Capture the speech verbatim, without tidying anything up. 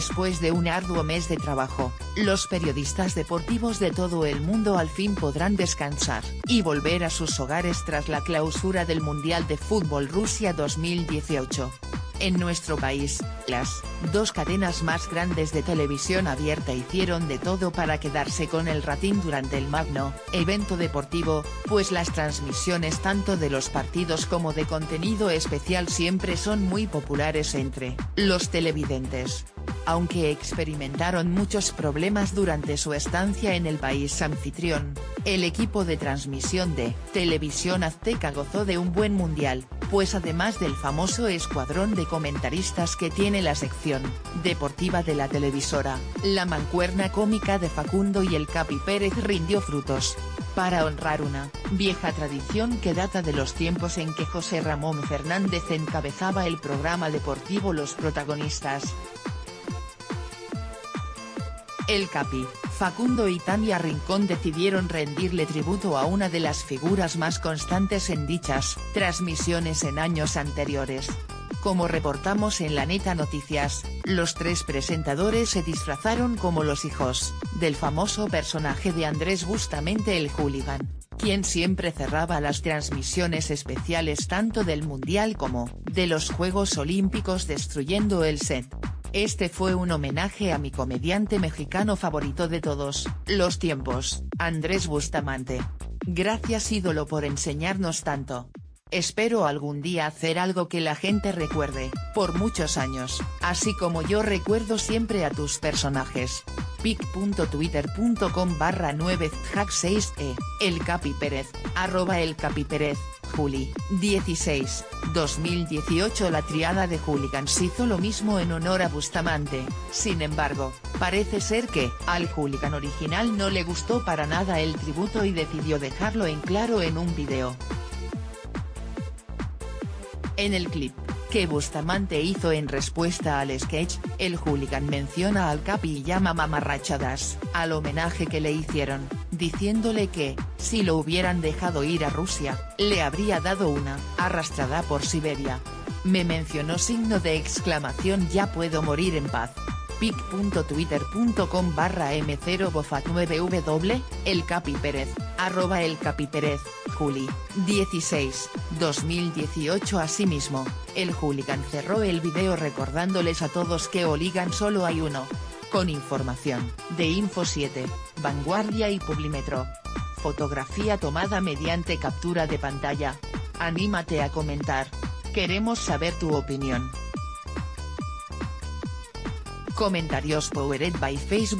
Después de un arduo mes de trabajo, los periodistas deportivos de todo el mundo al fin podrán descansar y volver a sus hogares tras la clausura del Mundial de Fútbol Rusia dos mil dieciocho. En nuestro país, las dos cadenas más grandes de televisión abierta hicieron de todo para quedarse con el ratín durante el magno evento deportivo, pues las transmisiones tanto de los partidos como de contenido especial siempre son muy populares entre los televidentes. Aunque experimentaron muchos problemas durante su estancia en el país anfitrión, el equipo de transmisión de Televisión Azteca gozó de un buen mundial, pues además del famoso escuadrón de comentaristas que tiene la sección deportiva de la televisora, la mancuerna cómica de Facundo y el Capi Pérez rindió frutos. Para honrar una vieja tradición que data de los tiempos en que José Ramón Fernández encabezaba el programa deportivo Los Protagonistas. El Capi, Facundo y Tania Rincón decidieron rendirle tributo a una de las figuras más constantes en dichas transmisiones en años anteriores. Como reportamos en La Neta Noticias, los tres presentadores se disfrazaron como los hijos del famoso personaje de Andrés Bustamante, El Hooligan, quien siempre cerraba las transmisiones especiales tanto del Mundial como de los Juegos Olímpicos destruyendo el set. Este fue un homenaje a mi comediante mexicano favorito de todos los tiempos, Andrés Bustamante. Gracias, ídolo, por enseñarnos tanto. Espero algún día hacer algo que la gente recuerde por muchos años, así como yo recuerdo siempre a tus personajes. pic punto twitter punto com barra nueve hashtag seis e, El Capi Pérez, arroba El Capi Pérez, Juli dieciséis, dos mil dieciocho. La triada de hooligans hizo lo mismo en honor a Bustamante. Sin embargo, parece ser que al hooligan original no le gustó para nada el tributo y decidió dejarlo en claro en un video. En el clip que Bustamante hizo en respuesta al sketch, el hooligan menciona al Capi y llama mamarrachadas al homenaje que le hicieron, diciéndole que, si lo hubieran dejado ir a Rusia, le habría dado una arrastrada por Siberia. Me mencionó signo de exclamación, ya puedo morir en paz. pic punto twitter punto com barra m cero bofat nueve w, El Capi Pérez, arroba El Capi Pérez, Juli dieciséis, dos mil dieciocho. Asimismo, el hooligan cerró el video recordándoles a todos que hooligan solo hay uno. Con información de Info siete, Vanguardia y Publimetro. Fotografía tomada mediante captura de pantalla. Anímate a comentar. Queremos saber tu opinión. Comentarios powered by Facebook.